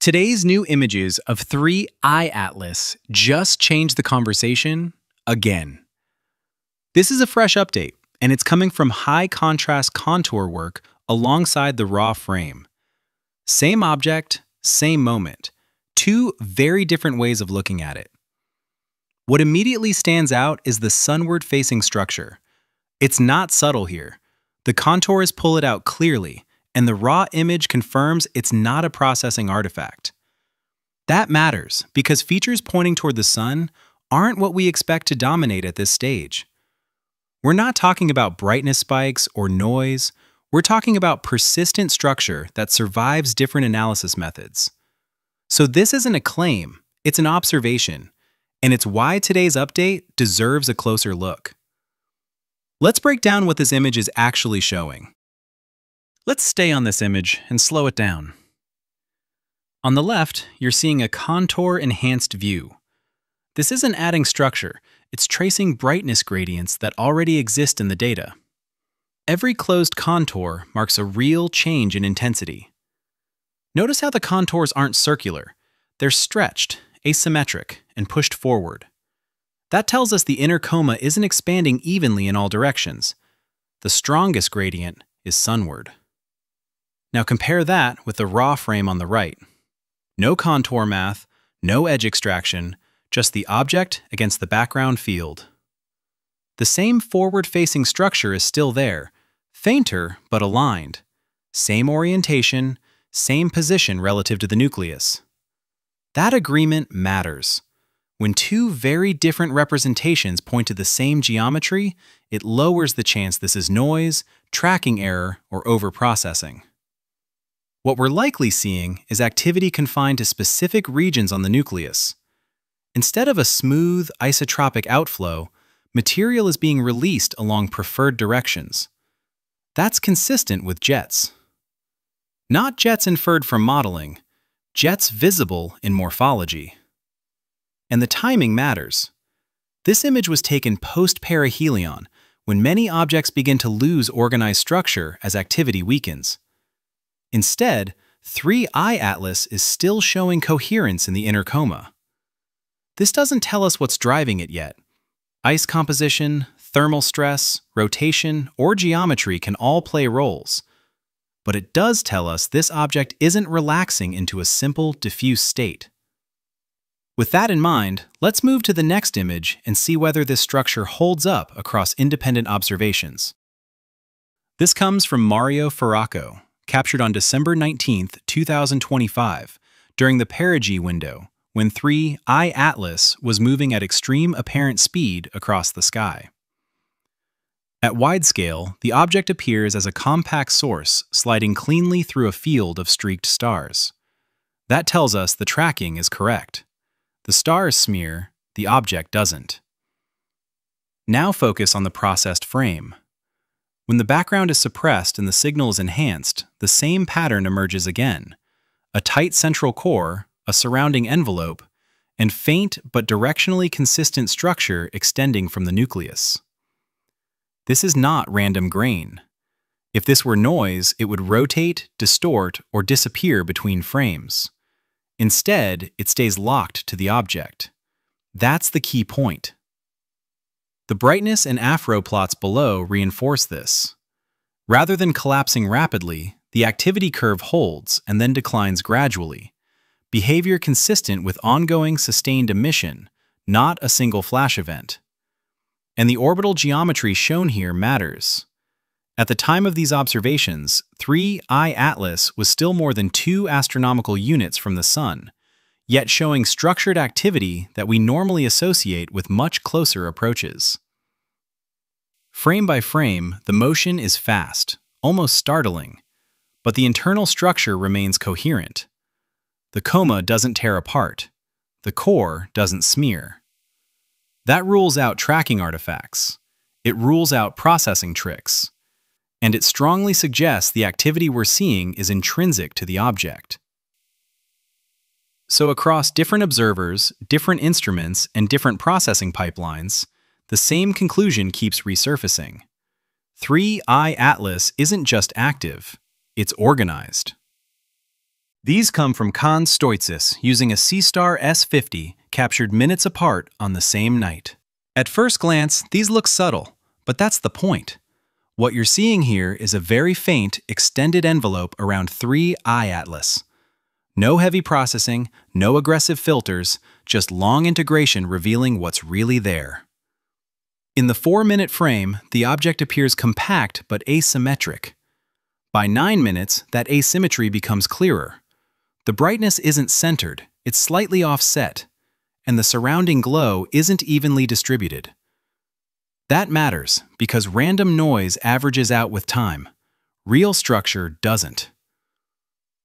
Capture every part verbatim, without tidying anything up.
Today's new images of three I atlas just changed the conversation again. This is a fresh update, and it's coming from high contrast contour work alongside the raw frame. Same object, same moment. Two very different ways of looking at it. What immediately stands out is the sunward-facing structure. It's not subtle here. The contours pull it out clearly, and the raw image confirms it's not a processing artifact. That matters because features pointing toward the sun aren't what we expect to dominate at this stage. We're not talking about brightness spikes or noise. We're talking about persistent structure that survives different analysis methods. So this isn't a claim, it's an observation, and it's why today's update deserves a closer look. Let's break down what this image is actually showing. Let's stay on this image and slow it down. On the left, you're seeing a contour-enhanced view. This isn't adding structure, it's tracing brightness gradients that already exist in the data. Every closed contour marks a real change in intensity. Notice how the contours aren't circular. They're stretched, asymmetric, and pushed forward. That tells us the inner coma isn't expanding evenly in all directions. The strongest gradient is sunward. Now compare that with the raw frame on the right. No contour math, no edge extraction, just the object against the background field. The same forward-facing structure is still there, fainter but aligned. Same orientation, same position relative to the nucleus. That agreement matters. When two very different representations point to the same geometry, it lowers the chance this is noise, tracking error, or overprocessing. What we're likely seeing is activity confined to specific regions on the nucleus. Instead of a smooth, isotropic outflow, material is being released along preferred directions. That's consistent with jets. Not jets inferred from modeling, jets visible in morphology. And the timing matters. This image was taken post-perihelion, when many objects begin to lose organized structure as activity weakens. Instead, three I atlas is still showing coherence in the inner coma. This doesn't tell us what's driving it yet. Ice composition, thermal stress, rotation, or geometry can all play roles. But it does tell us this object isn't relaxing into a simple, diffuse state. With that in mind, let's move to the next image and see whether this structure holds up across independent observations. This comes from Mario Feraco, captured on December nineteenth two thousand twenty-five, during the perigee window, when three I atlas was moving at extreme apparent speed across the sky. At wide scale, the object appears as a compact source sliding cleanly through a field of streaked stars. That tells us the tracking is correct. The stars smear, the object doesn't. Now focus on the processed frame. When the background is suppressed and the signal is enhanced, the same pattern emerges again. A tight central core, a surrounding envelope, and faint but directionally consistent structure extending from the nucleus. This is not random grain. If this were noise, it would rotate, distort, or disappear between frames. Instead, it stays locked to the object. That's the key point. The brightness and afro plots below reinforce this. Rather than collapsing rapidly, the activity curve holds and then declines gradually. Behavior consistent with ongoing sustained emission, not a single flash event. And the orbital geometry shown here matters. At the time of these observations, three I atlas was still more than two astronomical units from the sun, yet showing structured activity that we normally associate with much closer approaches. Frame by frame, the motion is fast, almost startling, but the internal structure remains coherent. The coma doesn't tear apart. The core doesn't smear. That rules out tracking artifacts, it rules out processing tricks, and it strongly suggests the activity we're seeing is intrinsic to the object. So across different observers, different instruments, and different processing pipelines, the same conclusion keeps resurfacing. three I atlas isn't just active, it's organized. These come from Con Stoitsis using a Seestar S fifty captured minutes apart on the same night. At first glance, these look subtle, but that's the point. What you're seeing here is a very faint, extended envelope around three I atlas. No heavy processing, no aggressive filters, just long integration revealing what's really there. In the four minute frame, the object appears compact but asymmetric. By nine minutes, that asymmetry becomes clearer. The brightness isn't centered, it's slightly offset, and the surrounding glow isn't evenly distributed. That matters, because random noise averages out with time. Real structure doesn't.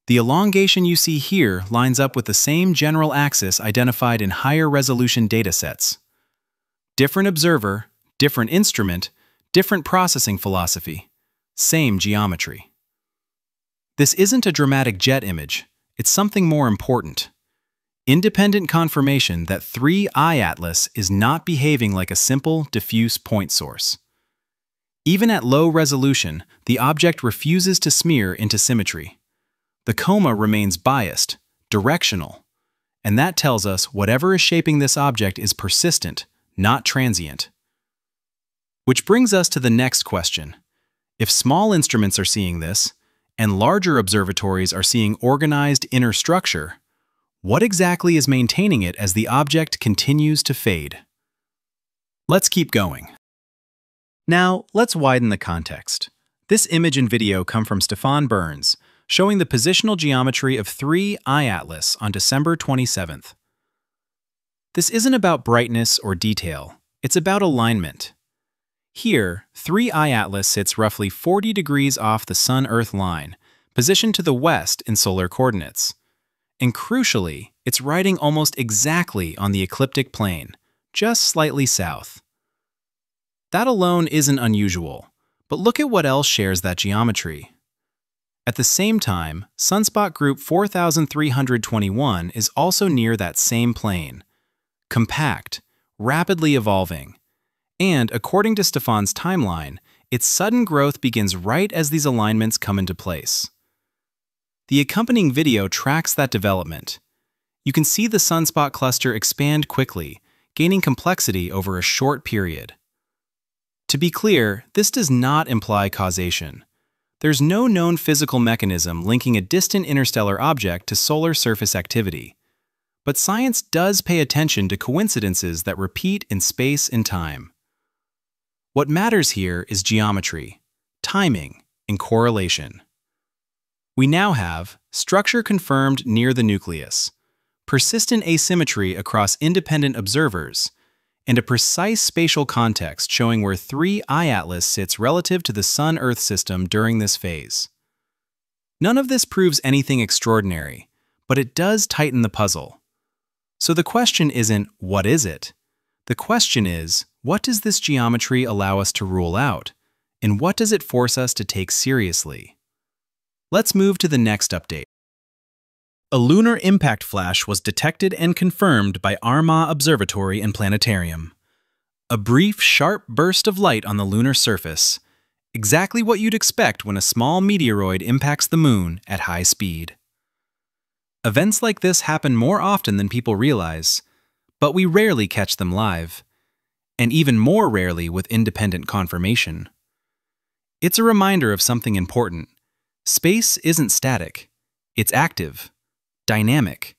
The elongation you see here lines up with the same general axis identified in higher resolution datasets. Different observer, different instrument, different processing philosophy, same geometry. This isn't a dramatic jet image, it's something more important. Independent confirmation that three I atlas is not behaving like a simple, diffuse point source. Even at low resolution, the object refuses to smear into symmetry. The coma remains biased, directional, and that tells us whatever is shaping this object is persistent, not transient. Which brings us to the next question. If small instruments are seeing this, and larger observatories are seeing organized inner structure, what exactly is maintaining it as the object continues to fade? Let's keep going. Now, let's widen the context. This image and video come from Stefan Burns, showing the positional geometry of three I atlas on December twenty-seventh. This isn't about brightness or detail, it's about alignment. Here, three I atlas sits roughly forty degrees off the Sun-Earth line, positioned to the west in solar coordinates. And crucially, it's riding almost exactly on the ecliptic plane, just slightly south. That alone isn't unusual, but look at what else shares that geometry. At the same time, sunspot group four thousand three hundred twenty-one is also near that same plane, compact, rapidly evolving. And according to Stefan's timeline, its sudden growth begins right as these alignments come into place. The accompanying video tracks that development. You can see the sunspot cluster expand quickly, gaining complexity over a short period. To be clear, this does not imply causation. There's no known physical mechanism linking a distant interstellar object to solar surface activity. But science does pay attention to coincidences that repeat in space and time. What matters here is geometry, timing, and correlation. We now have structure confirmed near the nucleus, persistent asymmetry across independent observers, and a precise spatial context showing where three I atlas sits relative to the Sun-Earth system during this phase. None of this proves anything extraordinary, but it does tighten the puzzle. So the question isn't, what is it? The question is, what does this geometry allow us to rule out, and what does it force us to take seriously? Let's move to the next update. A lunar impact flash was detected and confirmed by Armagh Observatory and Planetarium. A brief, sharp burst of light on the lunar surface, exactly what you'd expect when a small meteoroid impacts the moon at high speed. Events like this happen more often than people realize, but we rarely catch them live, and even more rarely with independent confirmation. It's a reminder of something important. Space isn't static, it's active, dynamic,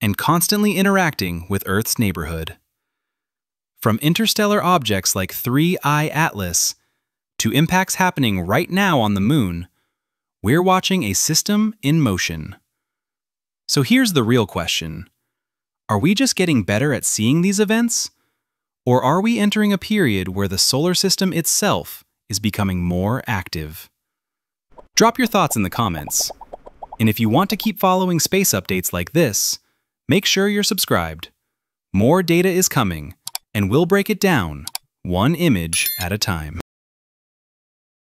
and constantly interacting with Earth's neighborhood. From interstellar objects like three I atlas to impacts happening right now on the moon, we're watching a system in motion. So here's the real question. Are we just getting better at seeing these events? Or are we entering a period where the solar system itself is becoming more active? Drop your thoughts in the comments. And if you want to keep following space updates like this, make sure you're subscribed. More data is coming, and we'll break it down, one image at a time.